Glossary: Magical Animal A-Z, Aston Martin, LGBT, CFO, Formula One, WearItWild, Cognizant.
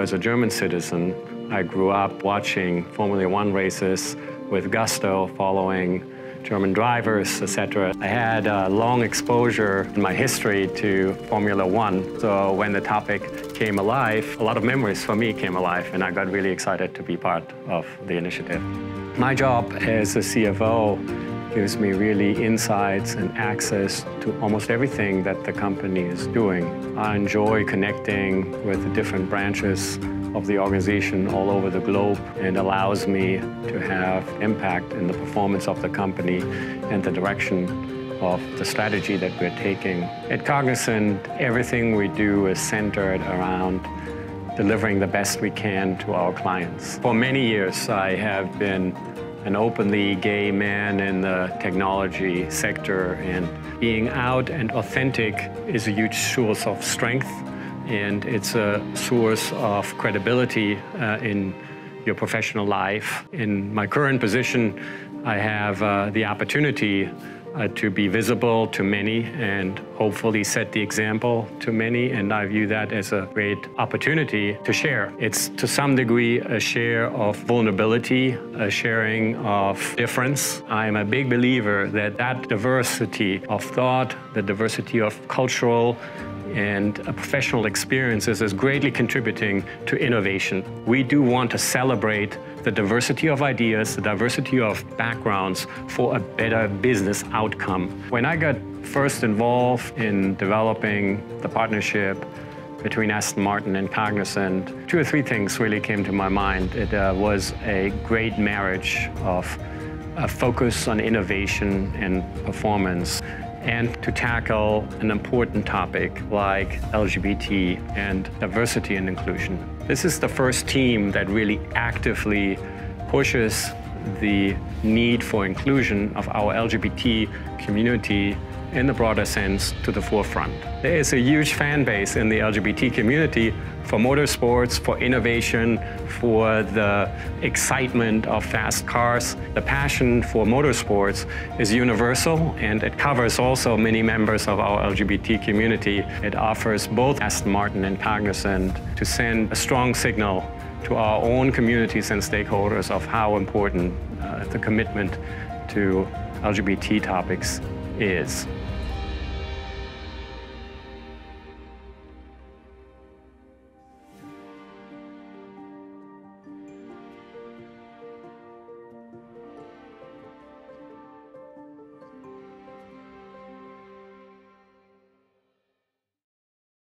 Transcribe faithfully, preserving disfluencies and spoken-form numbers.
As a German citizen, I grew up watching Formula One races with gusto, following German drivers, et cetera. I had a long exposure in my history to Formula One, so when the topic came alive, a lot of memories for me came alive, and I got really excited to be part of the initiative. My job as a C F O gives me really insights and access to almost everything that the company is doing. I enjoy connecting with the different branches of the organization all over the globe, and allows me to have impact in the performance of the company and the direction of the strategy that we're taking. At Cognizant, everything we do is centered around delivering the best we can to our clients. For many years, I have been an openly gay man in the technology sector, and being out and authentic is a huge source of strength. And it's a source of credibility uh, in your professional life. In my current position, I have uh, the opportunity uh, to be visible to many and hopefully set the example to many, and I view that as a great opportunity to share. It's to some degree a share of vulnerability, a sharing of difference. I'm a big believer that that diversity of thought, the diversity of cultural and professional experiences is greatly contributing to innovation. We do want to celebrate the diversity of ideas, the diversity of backgrounds for a better business outcome. When I got first involved in developing the partnership between Aston Martin and Cognizant, two or three things really came to my mind. It uh, was a great marriage of a focus on innovation and performance, and to tackle an important topic like L G B T and diversity and inclusion. This is the first team that really actively pushes the need for inclusion of our L G B T community in the broader sense to the forefront. There is a huge fan base in the L G B T community for motorsports, for innovation, for the excitement of fast cars. The passion for motorsports is universal, and it covers also many members of our L G B T community. It offers both Aston Martin and Cognizant to send a strong signal to our own communities and stakeholders of how important uh, the commitment to L G B T topics is.